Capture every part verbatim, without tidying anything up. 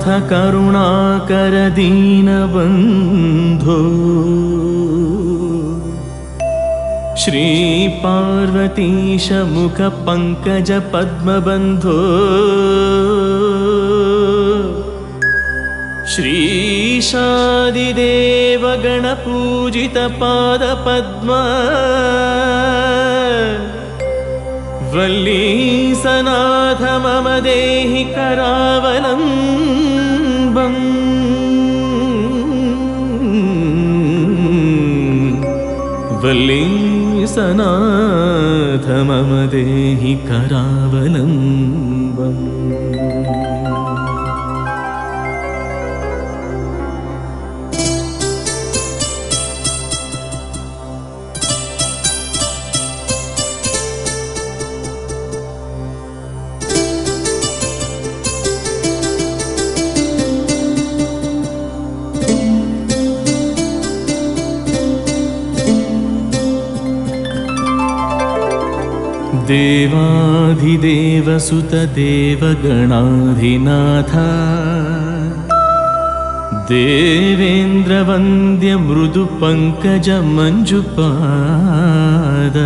नाथ करुणाकर दीनबंधो श्री पार्वतीश मुख पंकज पद्मबंधो श्रीशादिदेव गणपूजित पाद पद्म वल्ली सनाथ मम देहि करावलंबं वल्ली सनाथ मम देहि करावलंबं देवाधिदेवसुत देवगणाधिनाथ देवेन्द्रवन्द्य मृदु पंकज मंजुपाद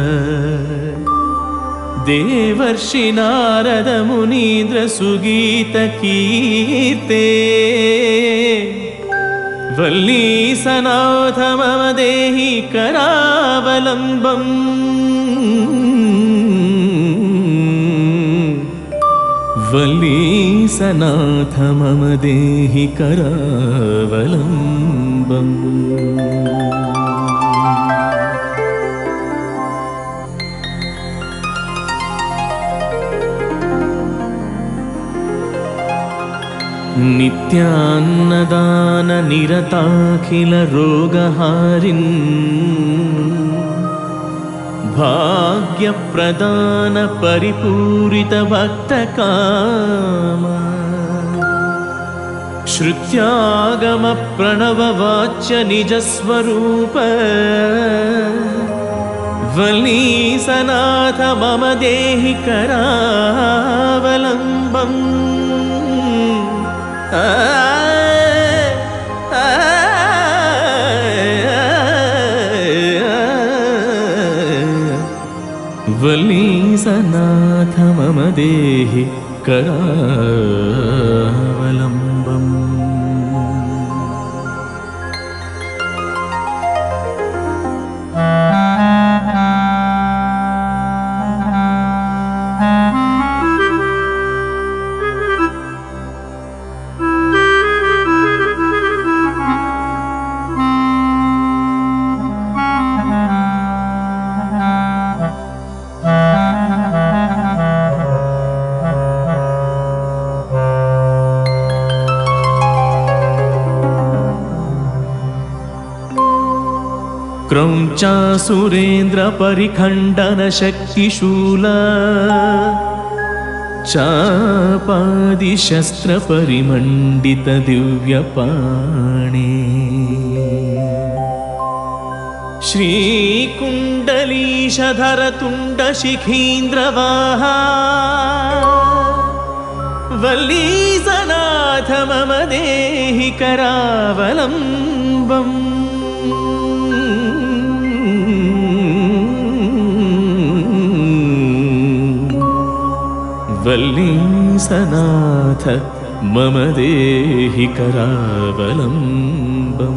देवर्षि नारद मुनीन्द्र सुगीत कीर्ते वल्ली सनाथ मम देहि करावलंबं वल्ली सनाथ मम देहि करावलंबं नित्यान्नदान निरताखिल रोगहारिन् भाग्य प्रदान परिपूरित भक्त कामा श्रुत्यागम प्रणव वाच्य निज स्वरूप वल्ली सनाथ मम देहि करावलंबं वल्ली सनाथ मम देहि करावलंबं सुरेन्द्र परिखंडन शक्तिशूला चापादि शस्त्र परिमंडित दिव्य पाणे श्री कुंडलीशधर तुंड शिखींद्रवाहा वल्ली सनाथ मम देहि करावलंबं वल्ली सनाथ मम देहि करावलंबं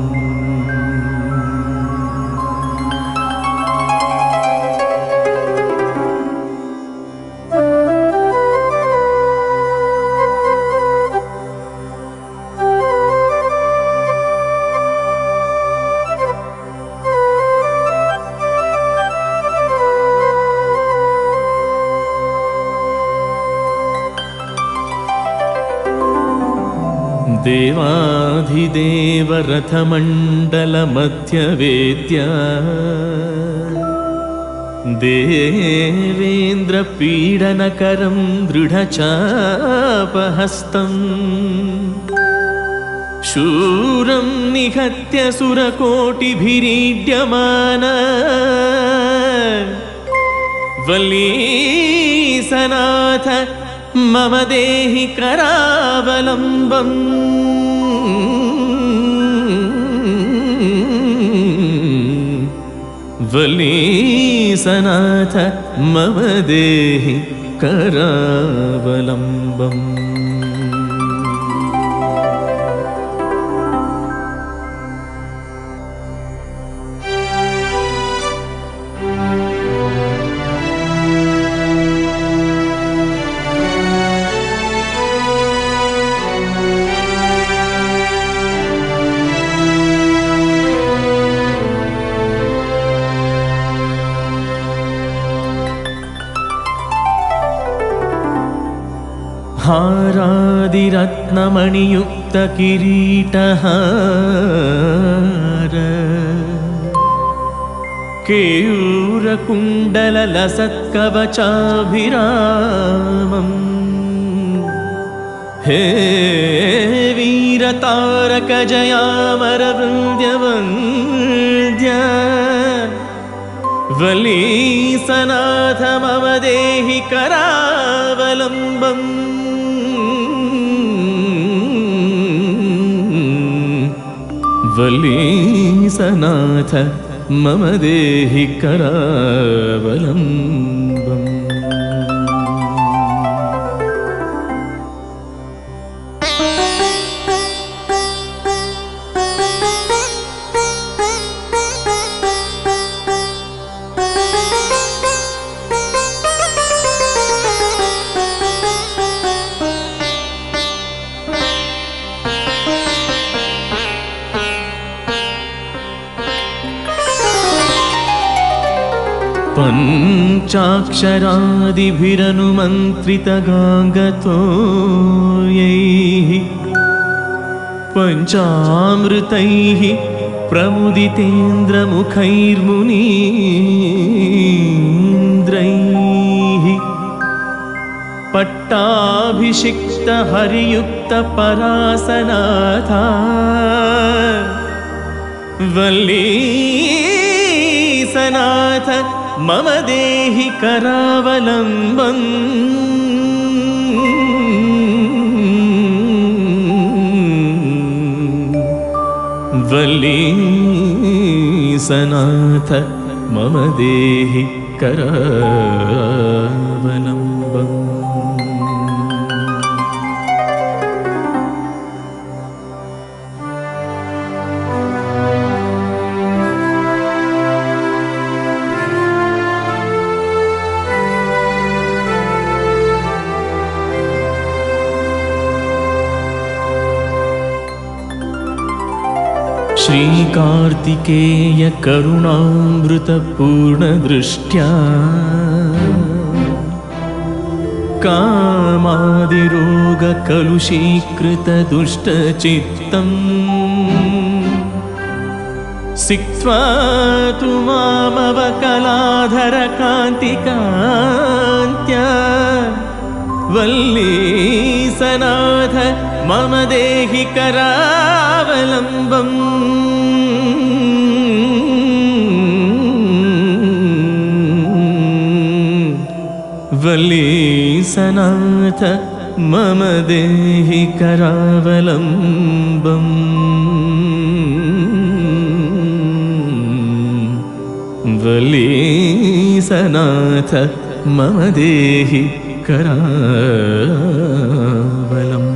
देवाधिदेव रथमंडल मध्य वेद्या देवेन्द्र पीडनकरं दृढ़चापहस्तं शूरं निहत्य सुरकोटिभिरीड्यमान वल्ली सनाथ मम देहि करावलंबम वलीसनाथ मम देहि करावलंबम। हारादिरत्नमणियुक्त किरीटहार केयूरकुण्डललसत्कवचाभिरामम् हे वीरतारकजयामरवृन्द्यवन्द्या वलीसनाथ मम देहि करावलंबम वलीसनाथ मम देहि करावलंबम। पंचाक्षरादिभिरनुमन्त्रितगाङ्गतोयैः पञ्चामृतैः प्रमुदितेन्द्रमुखैर्मुनीन्द्रैः पट्टाभिषिक्तहरियुक्तपरासनाथा वल्लीसनाथ मम देहि करावलंबम वलीसनाथ मम देहि करावलंबम। श्रीकार्तिकेय करुणामृतपूर्णदृष्ट्या कामादिरोगकलुषीकृतदुष्टचित्तं सिक्त्वा तु मामवकलाधरकान्तिकान्त्या वल्लीसनाथ मम देहि करावलंबम वलीसनाथ मम देहि करावलंबम वलीसनाथ मम देहि करावलंबम।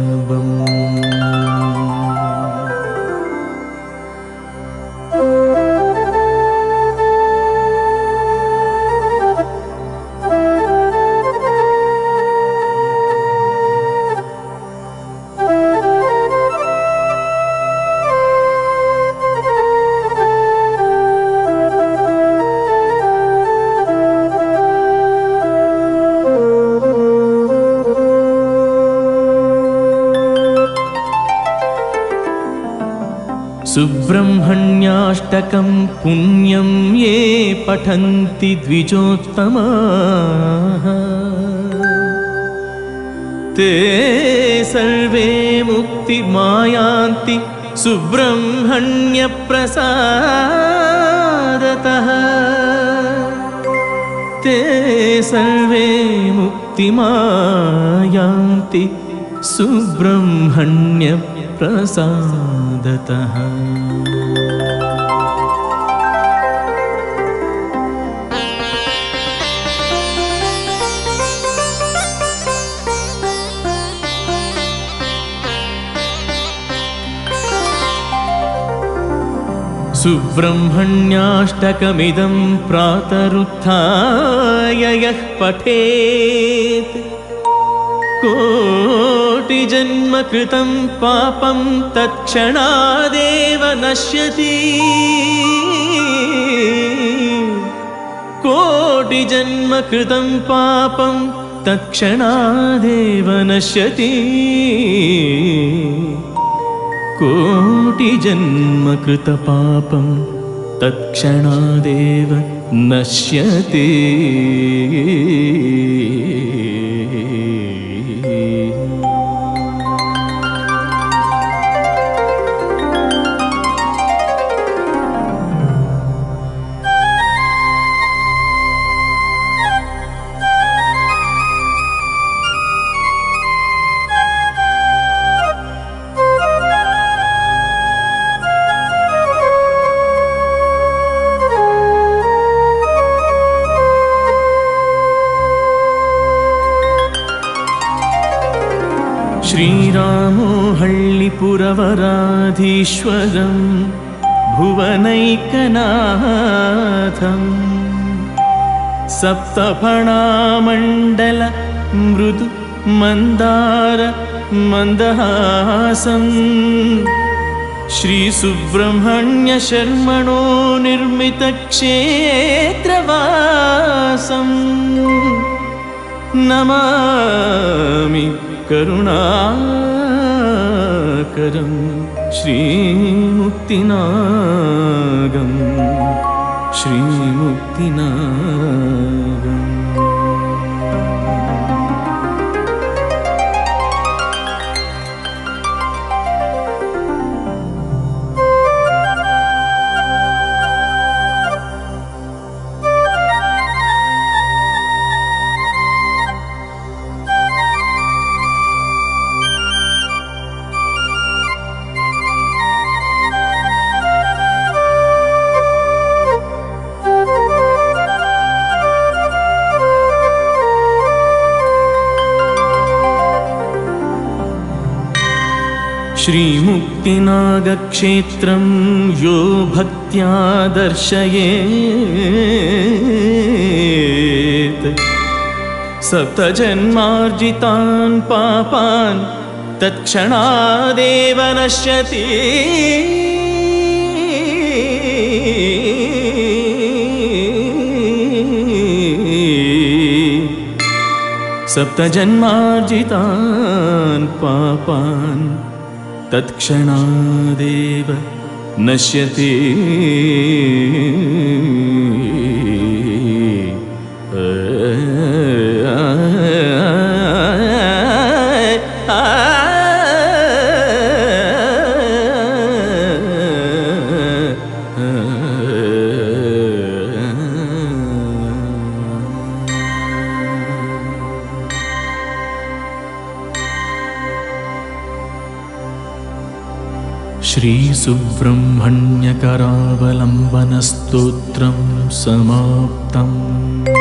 सुब्रह्मण्याष्टकं पुण्यं ये पठन्ति द्विजोत्तमाः ते सर्वे मुक्तिमायान्ति सुब्रह्मण्यप्रसादतः ते सर्वे मुक्ति मुक्तिमायान्ति सुब्रह्मण्य प्रसादतः। सुब्रह्मण्याष्टकमिदं प्रातरुत्थाय यः पठेत् कोटिजन्मकृतं पापं तत्क्षणादेव नश्यति। कोटिजन्मकृतं पापं तत्क्षणादेव नश्यति। कोटि जन्म कृत पापं तत्क्षणादेव नश्यति। श्रीरामो हल्लिपुरवराधीश्वरं भुवनैकनाथं सप्तफणामण्डल मृदु मन्दार मन्दहासं श्रीसुब्रह्मण्य शर्मणो निर्मितक्षेत्रवासं नमामि करुणाकरं श्रीमुक्तिनागं श्रीमुक्तिनागम्। श्रीमुक्तिनागक्षेत्रं यो भक्त्या दर्शयेत् सप्तजन्मार्जितान् पापान् तत्क्षणादेव नश्यति। सप्तजन्मार्जितान् पापान् तत्क्षणादेव नश्यति। श्रीसुब्रह्मण्यकरावलम्बनस्तोत्रं समाप्तम्।